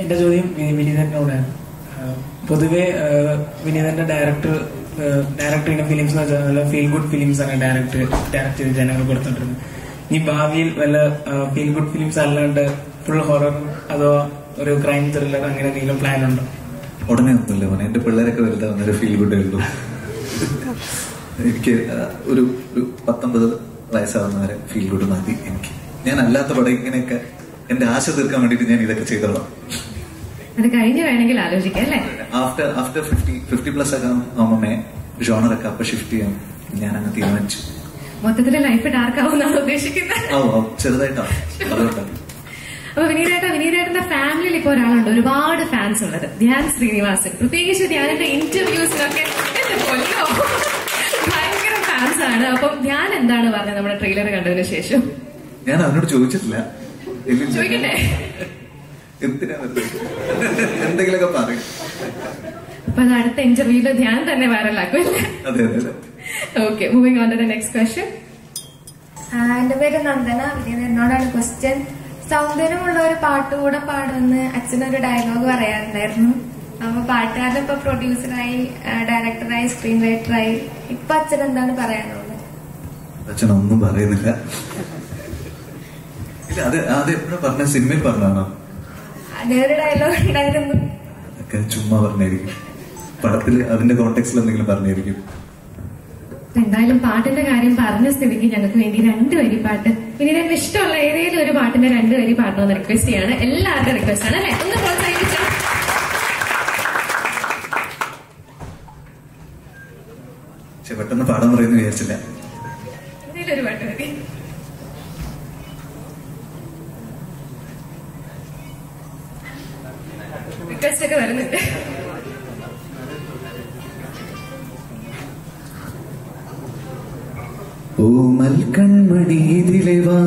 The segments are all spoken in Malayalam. എൻ്റെ ചോദ്യം വിനീതനോടാണ്. പൊതുവെ വിനീതൻ്റെ ഡയറക്ടർ ചെയ്യുന്ന ഫിലിംസ് എന്ന് വെച്ചാൽ നല്ല ഫീൽ ഗുഡ് ഫിലിംസ് ആണ് ഡയറക്ട് ചെയ്ത് ജനങ്ങൾ കൊടുത്തോണ്ടിരുന്നത്. ഇനി ഭാവിയിൽ വല്ല ഫീൽ ഗുഡ് ഫിലിംസ് അല്ലാണ്ട് ഫുൾ ഹൊറർ അതോ ഒരു ക്രൈം ത്രില്ലർ അങ്ങനെ എന്തെങ്കിലും പ്ലാൻ ഉണ്ടോ? ഉടനെ ഒന്നുമില്ല മോനെ, എൻ്റെ പിള്ളേരൊക്കെ വലുതാവുന്ന ഫീൽ ഗുഡ് ആയിരുന്നു. എനിക്ക് ഒരു 19 വയസ്സാവുന്നവരെ ഫീൽ ഗുഡ് മതി എനിക്ക്. ഞാൻ അല്ലാത്ത പടം ഇങ്ങനെയൊക്കെ എന്റെ ആശ തീർക്കാൻ വേണ്ടിട്ട് ഞാൻ ഇതൊക്കെ ചെയ്തോളാം. അത് കഴിഞ്ഞ് വേണമെങ്കിൽ ആലോചിക്കാം അല്ലേ. ആഫ്റ്റർ 50 പ്ലസ് ഒക്കെ ആവുമ്പോ ജോണറൊക്കെ അപ്പൊ ഷിഫ്റ്റ് ചെയ്യാം ഞാൻ അങ്ങ് തീരുമാനിച്ചു. മൊത്തത്തില് ലൈഫ് ഡാർക്ക് ആവുന്നാണ് ഉദ്ദേശിക്കുന്നത്. ഓ ചെറുതായിട്ടാണ്. അപ്പൊ വിനീതേട്ടന്റെ ഫാമിലിയിൽ ഇപ്പൊ ഒരാളുണ്ട്, ഒരുപാട് ഫാൻസ് ഉള്ളത്, ധ്യാൻ ശ്രീനിവാസൻ. പ്രത്യേകിച്ച് ധ്യാനിന്റെ ഇന്റർവ്യൂസിനൊക്കെ ഭയങ്കര ഫാൻസ് ആണ്. അപ്പൊ ധ്യാൻ എന്താണ് പറഞ്ഞത് നമ്മുടെ ട്രെയിലർ കണ്ടതിന് ശേഷം? ഞാൻ അവനോട് ചോദിച്ചിട്ടില്ല, എന്തെങ്കിലൊക്കെ പറയും. അപ്പൊ അത് അടുത്ത ഇന്റർവ്യൂല് ധ്യാൻ തന്നെ വൈറലാക്കും. Okay, moving on to the next question. എന്റെ പേര് നന്ദന. എന്നോടാണ് ക്വസ്റ്റ്യൻ. സൗന്ദര്യമുള്ള ഒരു പാട്ടുകൂടെ പാടുമെന്ന് അച്ഛനൊരു ഡയലോഗ് പറയാറുണ്ടായിരുന്നു. അപ്പൊ പാട്ടുകാരൻ ഇപ്പൊ പ്രൊഡ്യൂസറായി, ഡയറക്ടറായി, സ്ക്രീൻ റൈറ്ററായി. ഇപ്പൊ അച്ഛൻ എന്താണ് പറയാനുള്ളത്? അച്ഛൻ ഒന്നും പറയുന്നില്ല. പറഞ്ഞ സിനിമയിൽ പറഞ്ഞാണോ? വേറെ ഡയലോഗ് ഉണ്ടായിരുന്നു, അതൊക്കെ ചുമ്മാ പറഞ്ഞായിരിക്കും. പടത്തില് അതിന്റെ കോണ്ടെക്സ്റ്റിൽ എന്തെങ്കിലും പറഞ്ഞായിരിക്കും. എന്തായാലും പാട്ടിന്റെ കാര്യം പറഞ്ഞ സ്ഥിതിക്ക് ഞങ്ങൾക്ക് വേണ്ടി 2 വരി പാട്ട്, പിന്നെ എനിക്ക് ഇഷ്ടമുള്ള ഏതെങ്കിലും ഒരു പാട്ടിന്റെ 2 വരി പാട്ടോന്ന് റിക്വസ്റ്റ് ചെയ്യാണ്. എല്ലാവർക്കും റിക്വസ്റ്റ് ആണ് അല്ലെ, ഒന്ന് പ്രോത്സാഹിപ്പിച്ചാൽ. പക്ഷെ പെട്ടെന്ന് പാടാൻ പറയുന്നു വിചാരിച്ചില്ല. എന്തെങ്കിലും ഒരു പാട്ട് മതി. റിക്വസ്റ്റ് ഒക്കെ വരുന്നുണ്ട്. ഓമൽ കൺമണിയിലെ വാ,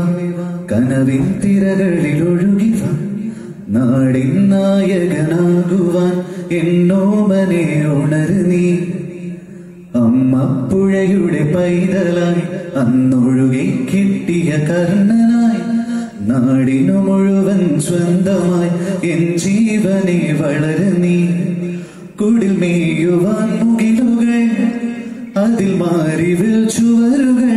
കനവിൻ തിരകളിലൊഴുകി വാ, നാടിൻ നായകനാകുവാൻ എന്നോമനെ ഉണര് നീ. അമ്മപ്പുഴയുടെ പൈതലായി അന്നൊഴുകി കിട്ടിയ കർണനായി നാടിനു മുഴുവൻ സ്വന്തമായി എൻ ജീവനെ വളര് നീ. കുടിൽ മേയുവാൻ മുകിലുകൾ, അതിൽ മാറിവിൽ ചുവരുകൾ,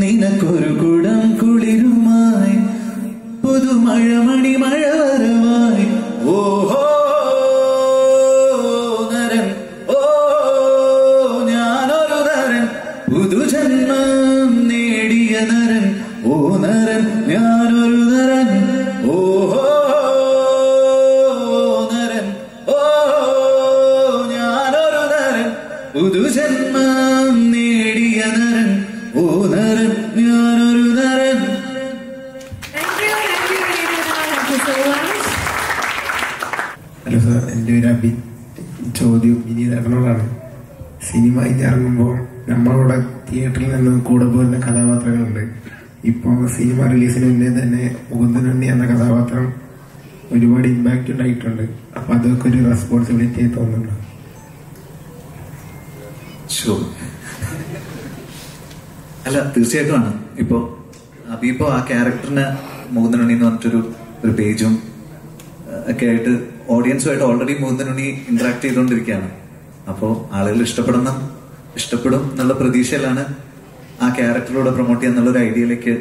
നിനക്കൊരു കുടം കുളിരുമായി പുതുമഴ മണിമഴവരമായി. ഓഹോ നരൻ, ഓ ഞാനൊരു നരൻ, പുതുജന്മം നേടിയ നരൻ, ഓ നരൻ ഞാനൊരു നരൻ. ഓഹോ നരൻ, ഓ ഞാനൊരു നരൻ, പുതുജന്മ ാണ്. സിനിമ ഇറങ്ങുമ്പോൾ നമ്മളോട് തിയേറ്ററിൽ നിന്ന് കൂടെ പോകുന്ന കഥാപാത്രങ്ങളുണ്ട്. ഇപ്പോൾ സിനിമ റിലീസിന് മുന്നേ തന്നെ മുകുന്ദനുണ്ണി എന്ന കഥാപാത്രം ഒരുപാട് ഇമ്പാക്റ്റ് ഉണ്ടായിട്ടുണ്ട്. അപ്പൊ അതൊക്കെ ഒരു റെസ്പോൺസിബിലിറ്റി ആയി തോന്നുന്നുണ്ട്. അല്ല തീർച്ചയായിട്ടുമാണ്. ഇപ്പോ ആ ക്യാരക്ടറിന് മുകുന്ദനുണ്ണി എന്ന് പറഞ്ഞിട്ടൊരു പേജും ഒക്കെ ആയിട്ട് ഓഡിയൻസുമായിട്ട് ഓൾറെഡി മുകുന്ദനുണ്ണി ഇന്ററാക്ട് ചെയ്തുകൊണ്ടിരിക്കുകയാണ്. അപ്പോൾ ആളുകൾ ഇഷ്ടപ്പെടും എന്നുള്ള പ്രതീക്ഷയിലാണ് ആ ക്യാരക്ടറിലൂടെ പ്രൊമോട്ട് ചെയ്യാന്നുള്ളൊരു ഐഡിയയിലേക്ക്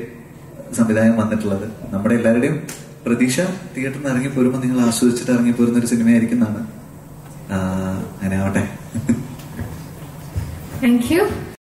സംവിധായകൻ വന്നിട്ടുള്ളത്. നമ്മുടെ എല്ലാവരുടെയും പ്രതീക്ഷ തിയേറ്ററിൽ നിന്ന് ഇറങ്ങി പോരുമ്പോൾ നിങ്ങൾ ആസ്വദിച്ചിട്ട് ഇറങ്ങി പോരുന്ന ഒരു സിനിമയായിരിക്കും എന്നാണ്. അങ്ങനെ ആവട്ടെ.